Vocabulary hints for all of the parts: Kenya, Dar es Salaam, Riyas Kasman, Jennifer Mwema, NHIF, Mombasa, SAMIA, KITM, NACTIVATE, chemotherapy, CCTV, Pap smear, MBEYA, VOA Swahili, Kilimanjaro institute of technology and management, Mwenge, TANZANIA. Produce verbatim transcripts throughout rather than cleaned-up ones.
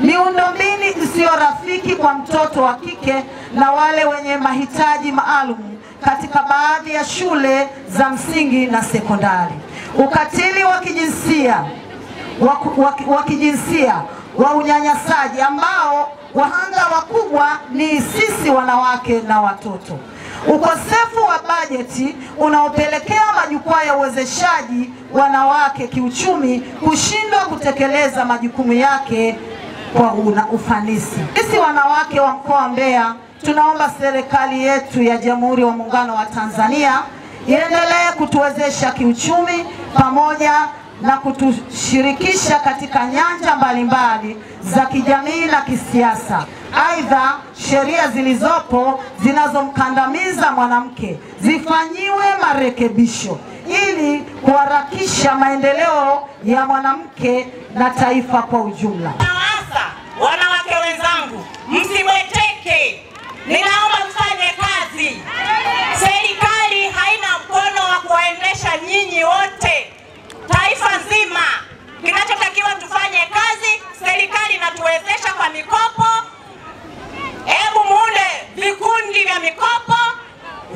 Miundombinu isiyo rafiki kwa mtoto wa kike na wale wenye mahitaji maalum katika baadhi ya shule za msingi na sekondari. Ukatili wa kijinsia, wa kijinsia, wa unyanyasaji ambao wahanga wakubwa ni sisi wanawake na watoto. Ukosefu wa bajeti unaopelekea majukwaa ya uwezeshaji wanawake kiuchumi kushindwa kutekeleza majukumu yake kwa ufanisi. Sisi wanawake wa mkoa wa Mbeya tunaomba serikali yetu ya Jamhuri ya Muungano wa Tanzania iendelee kutuwezesha kiuchumi pamoja na kutushirikisha katika nyanja mbalimbali za kijamii na kisiasa. Aidha, sheria zilizopo zinazomkandamiza mwanamke zifanyiwe marekebisho ili kuharakisha maendeleo ya mwanamke na taifa kwa ujumla. Sasa wanawake wenzangu, msibweteke. Ninaomba mfanye kazi. Serikali haina mkono wa kuendesha nyinyi wote. Taifa nzima kinachotakiwa tufanye kazi, serikali inatuwezesha kwa mikopo. Hebu muunde vikundi vya mikopo,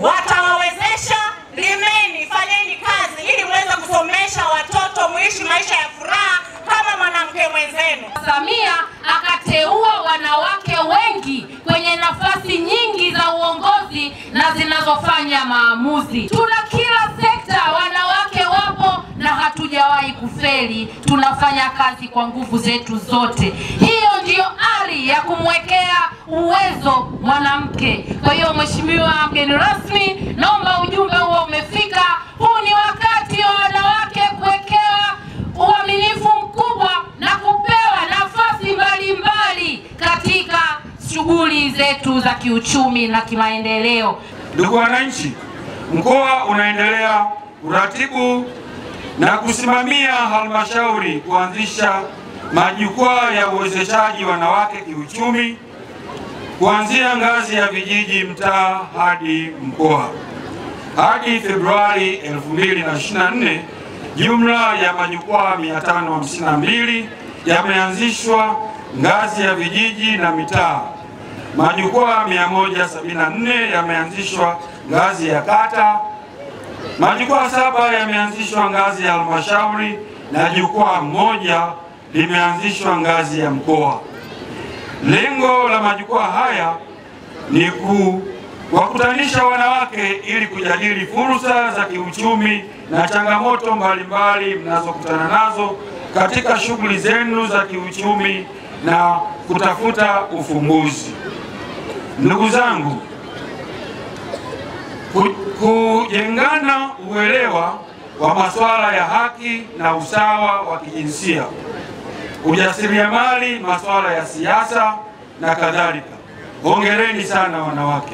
watawawezesha. Limeni, fanyeni kazi ili muweze kusomesha watoto, muishi maisha ya furaha kama mwanamke mwenzenu. Samia akateua wanawake wengi kwenye nafasi nyingi za uongozi na zinazofanya maamuzi. Tuna kila sekta wanawake wapo na hatujawahi kufeli. Tunafanya kazi kwa nguvu zetu zote. Hiyo ndio ari ya kumwekea uwezo mwanamke. Kwa hiyo mheshimiwa mgeni rasmi, naomba ujumbe huo umefika. Huu ni wakati wa wanawake kuwekewa uaminifu mkubwa na kupewa nafasi mbalimbali katika shughuli zetu za kiuchumi na kimaendeleo. Ndugu wananchi, mkoa unaendelea kuratibu na kusimamia halmashauri kuanzisha majukwaa ya uwezeshaji wanawake kiuchumi kuanzia ngazi ya vijiji, mtaa hadi mkoa. Hadi Februari elfu mbili na ishirini na nne, jumla ya majukwaa mia tano hamsini na mbili yameanzishwa ngazi ya vijiji na mitaa. Majukwaa mia moja sabini na nne yameanzishwa ngazi ya kata. Majukwaa saba yameanzishwa ngazi ya halmashauri na jukwaa moja limeanzishwa ngazi ya mkoa. Lengo la majukwaa haya ni ku wakutanisha wanawake ili kujadili fursa za kiuchumi na changamoto mbalimbali mnazokutana nazo katika shughuli zenu za kiuchumi na kutafuta ufumbuzi. Ndugu zangu, kujengana uelewa wa masuala ya haki na usawa wa kijinsia, ujasiriamali, masuala ya siasa na kadhalika. Hongereni sana wanawake.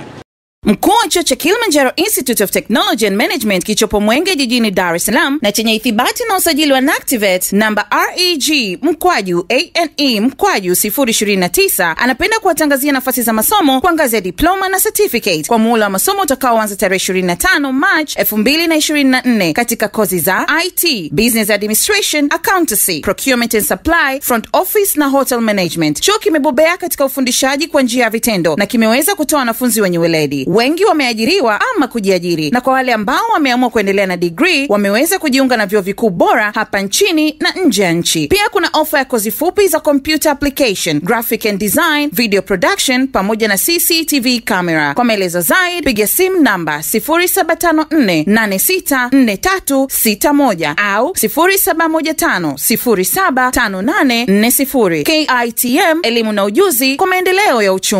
Mkuu wa chuo cha Kilimanjaro Institute of Technology and Management kichopo Mwenge jijini Dar es Salaam na chenye ithibati na usajili wa NACTIVATE namba R E G mkwaju A N E mkwaju sifuri ishirini na tisa anapenda kuwatangazia nafasi za masomo kwa ngazi ya diploma na certificate kwa muhula wa masomo utakaoanza tarehe ishirini na tano March elfu mbili na ishirini na nne katika kozi za I T, Business Administration, Accountancy, Procurement and Supply, Front Office na Hotel Management. Chuo kimebobea katika ufundishaji kwa njia ya vitendo na kimeweza kutoa wanafunzi wenye weledi. Wengi wameajiriwa ama kujiajiri, na kwa wale ambao wameamua kuendelea na degree wameweza kujiunga na vyuo vikuu bora hapa nchini na nje ya nchi. Pia kuna ofa ya kozi fupi za computer application, graphic and design, video production pamoja na C C T V camera. Kwa maelezo zaidi piga simu namba sifuri saba tano nne nane sita nne tatu sita moja au sifuri saba moja tano sifuri saba tano nane nne sifuri. K I T M, elimu na ujuzi kwa maendeleo ya uchumi.